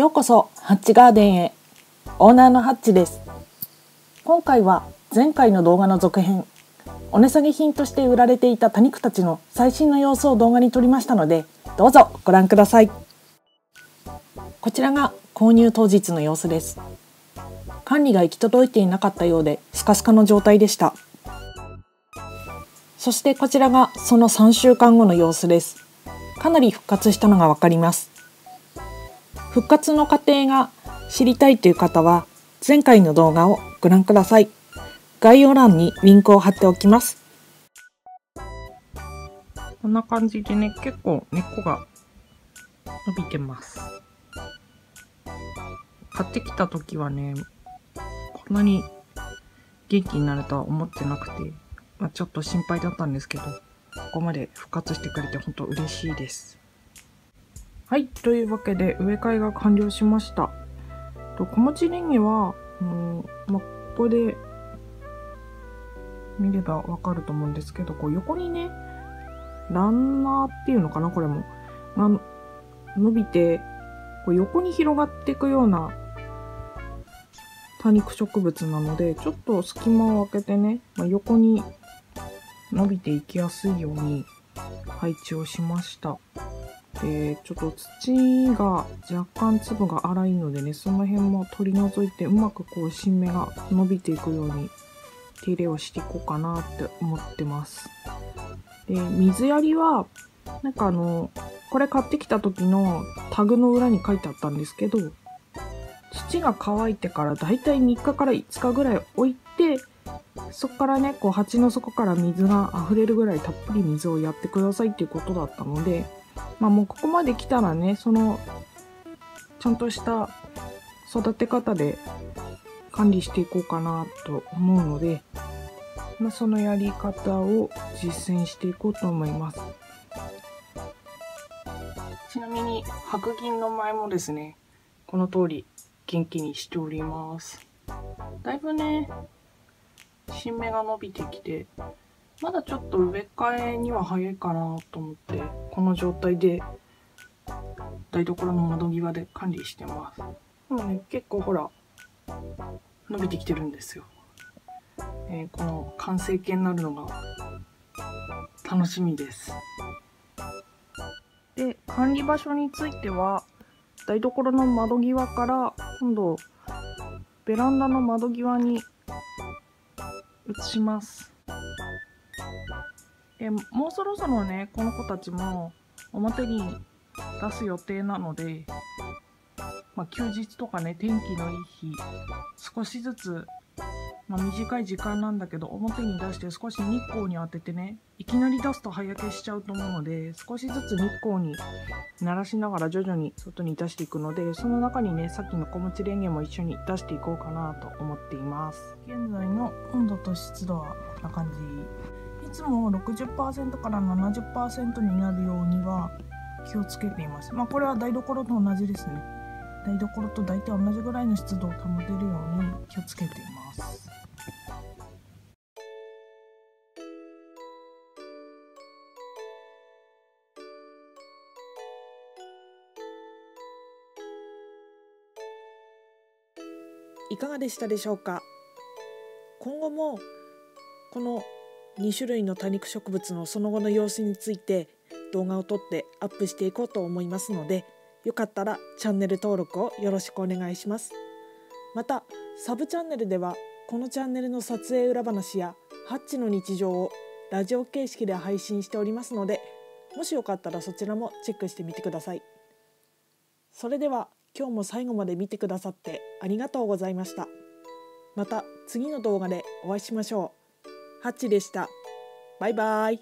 ようこそハッチガーデンへ。オーナーのハッチです。今回は前回の動画の続編、お値下げ品として売られていた多肉たちの最新の様子を動画に撮りましたので、どうぞご覧ください。こちらが購入当日の様子です。管理が行き届いていなかったようでスカスカの状態でした。そしてこちらがその3週間後の様子です。かなり復活したのがわかります。復活の過程が知りたいという方は前回の動画をご覧ください。概要欄にリンクを貼っておきます。こんな感じでね、結構根っこが伸びてます。買ってきた時はね、こんなに元気になるとは思ってなくて、まあ、ちょっと心配だったんですけど、ここまで復活してくれて本当嬉しいです。はい、というわけで植え替えが完了しました。と小持ちネギはまあ、ここで見ればわかると思うんですけど、こう横にね、ランナーっていうのかな、これも伸びてこう横に広がっていくような多肉植物なので、ちょっと隙間を空けてね、まあ、横に伸びていきやすいように配置をしました。で、ちょっと土が若干粒が粗いのでね、その辺も取り除いてうまくこう新芽が伸びていくように手入れをしていこうかなって思ってます。で、水やりはなんかこれ買ってきた時のタグの裏に書いてあったんですけど、土が乾いてからだいたい3日から5日ぐらい置いて、そこからね、こう鉢の底から水が溢れるぐらいたっぷり水をやってくださいっていうことだったので、まあもうここまで来たらね、そのちゃんとした育て方で管理していこうかなと思うので、まあ、そのやり方を実践していこうと思います。ちなみに白銀の前もですね、この通り元気にしております。だいぶね、新芽が伸びてきて、まだちょっと植え替えには早いかなと思って、この状態で台所の窓際で管理してます。でもね、結構ほら伸びてきてるんですよ。この完成形になるのが楽しみです。で、管理場所については台所の窓際から今度ベランダの窓際に移します。もうそろそろね、この子たちも表に出す予定なので、まあ、休日とかね、天気のいい日、少しずつ、まあ、短い時間なんだけど表に出して少し日光に当ててね、いきなり出すと葉焼けしちゃうと思うので、少しずつ日光に慣らしながら徐々に外に出していくので、その中にね、さっきの小持ちレンゲも一緒に出していこうかなと思っています。現在の温度と湿度はこんな感じ。いつも 60% から 70% になるようには気をつけています。まあこれは台所と同じですね。台所と大体同じぐらいの湿度を保てるように気をつけています。いかがでしたでしょうか。今後もこの2種類の多肉植物のその後の様子について動画を撮ってアップしていこうと思いますので、よかったらチャンネル登録をよろしくお願いします。またサブチャンネルではこのチャンネルの撮影裏話やハッチの日常をラジオ形式で配信しておりますので、もしよかったらそちらもチェックしてみてください。それでは今日も最後まで見てくださってありがとうございました。また次の動画でお会いしましょう。ハッチでした。バイバイ。